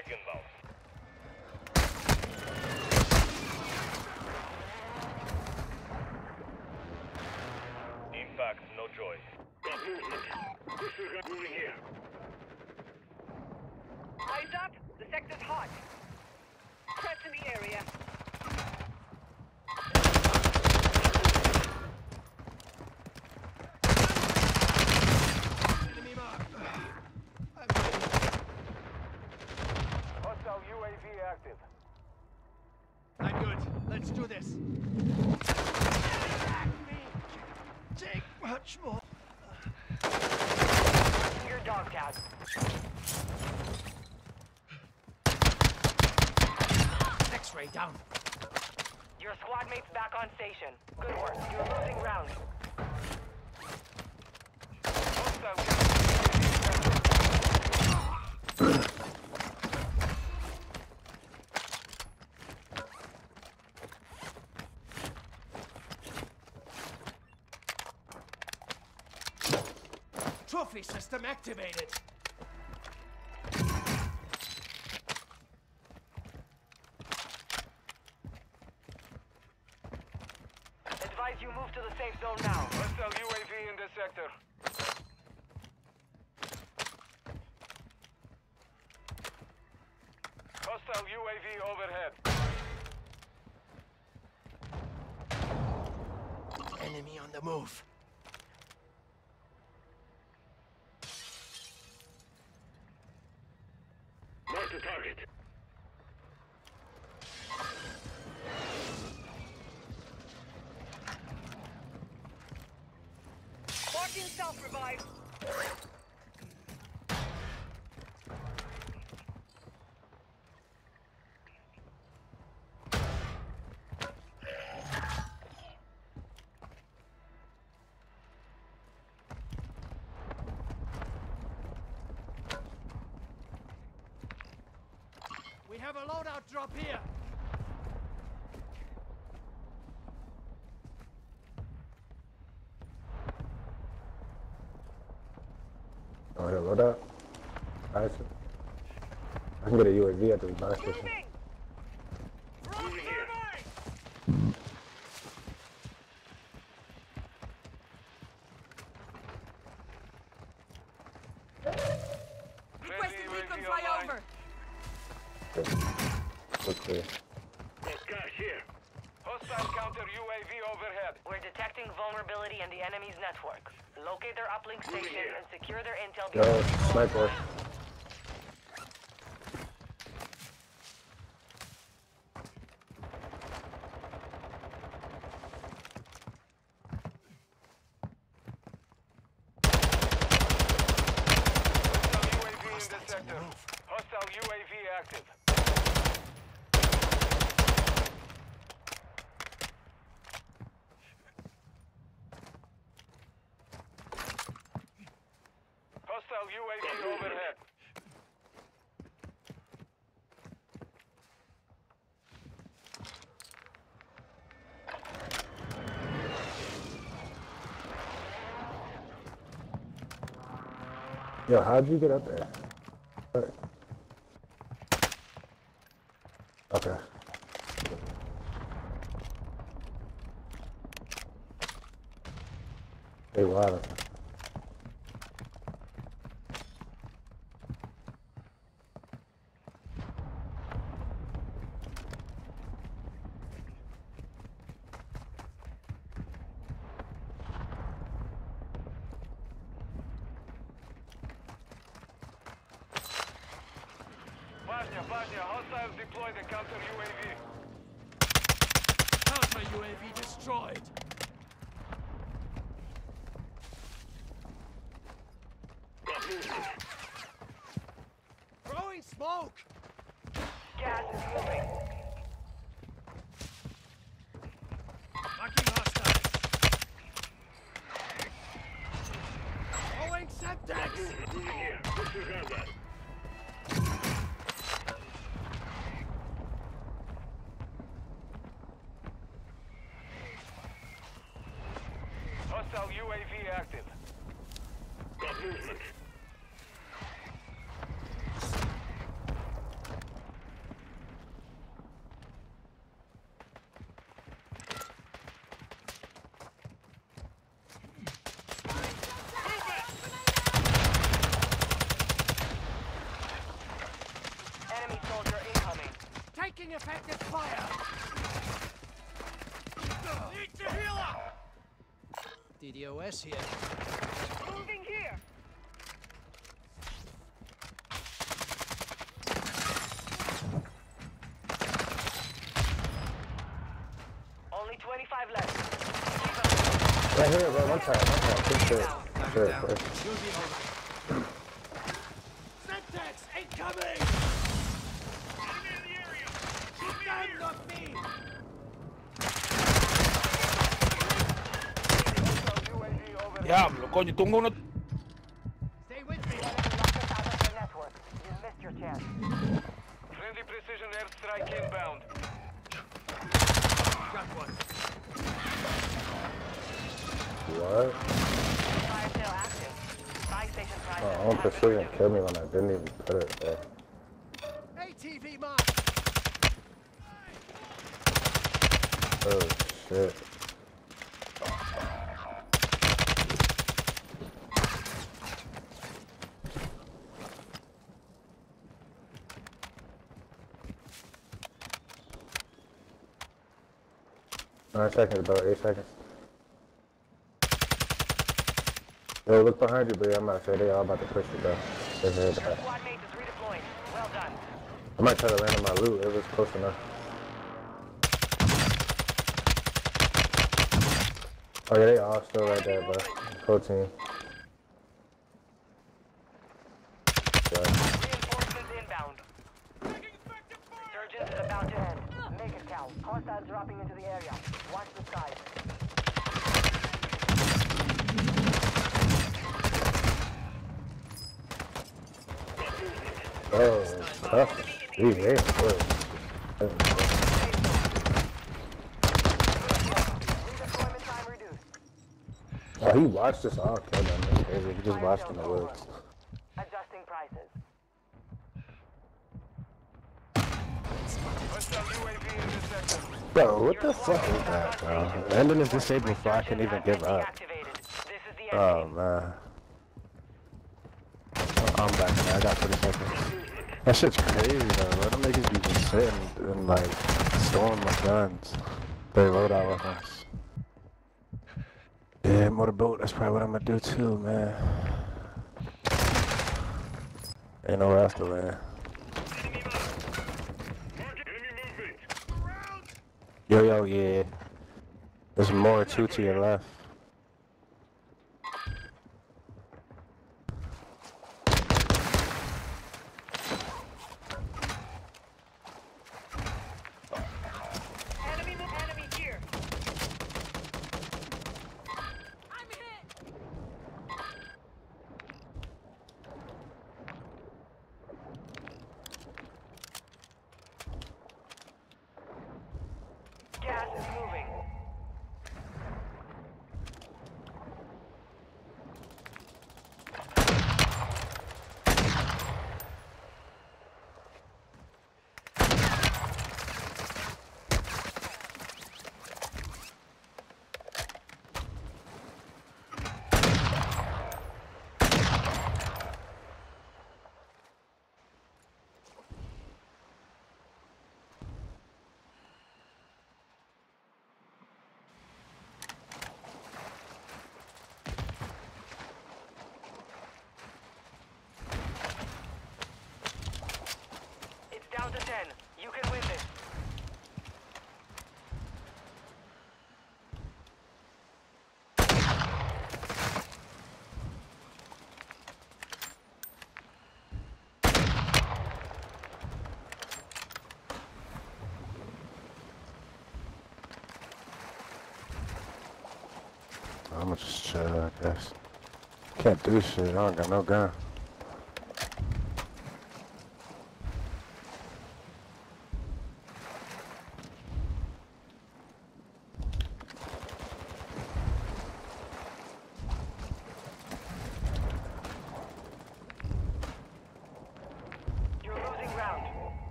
Airstrike inbound. Impact, no joy. Got movement. We've got moving here. Eyes up. The sector's hot. Threats in the area. I'm good. Let's do this. Take much more. You're dogged out. X-ray down. Your squad mate's back on station. Good work. You're losing round. Trophy system activated. Advise you move to the safe zone now. Hostile UAV in this sector. Hostile UAV overhead. Enemy on the move. To target. Marking self-revive. We have a loadout drop here. Alright, a loadout. I can get a UAV at this buy station. Requesting recon flyover. Okay. Guys here. Hostile counter UAV overhead. We're detecting vulnerability in the enemy's network. Locate their uplink station and secure their intel. Go, sniper. Hostile UAV in this sector. Hostile UAV active. UAV overhead. Yo, how'd you get up there? All right. Okay. Hey, wow. Vanya, hostiles deploy the counter UAV. Counter UAV destroyed. Throwing smoke. Gas is moving. Marking hostiles. Throwing septics. Taking effective fire. Need to heal up. DDoS here. Moving here. Only 25 left. Right here, bro. One try. Good shit. Sure, of course. You'll be alright. Syntax incoming! Enemy in the area! Shoot down, not me! Diablo, coño, tengo uno. Stay with me! You wanted to lock us out of the network. You missed your chance. Friendly precision airstrike inbound. Got one. What? Fire sale active. Oh, I'm for sure gonna kill me when I didn't even put it there. ATV mark. Oh shit. About 8 seconds. Yo, look behind you, bro. I'm not sure they all about to push you, bro. They're back. Squad mates is redeploying. Well done. I might try to land on my loot. It was close enough. Oh yeah, they all still right there, bro. Cold team. Reinforcements inbound. Surgeons about to end. Make it count. Hostiles dropping into the area. Watch the sky. Oh, tough. Dude, hey, boy. Oh, he watched us all kill them. That's crazy. He just watched them at work. Adjusting prices. Bro, what the fuck is that, bro? Landon is disabled, so I can't even give up. Oh, man. I'm back, man. I got 30 seconds. That shit's crazy, though. Let them niggas be just sitting and, like, storing my guns. They load out with us. Yeah, motorboat. That's probably what I'm gonna do, too, man. Ain't nowhere else to land. Yo, yeah. There's more, too, to your left. Down to 10. You can win this. I'm gonna just chill, I guess. Can't do shit. I don't got no gun.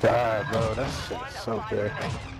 God, bro, that shit is so good.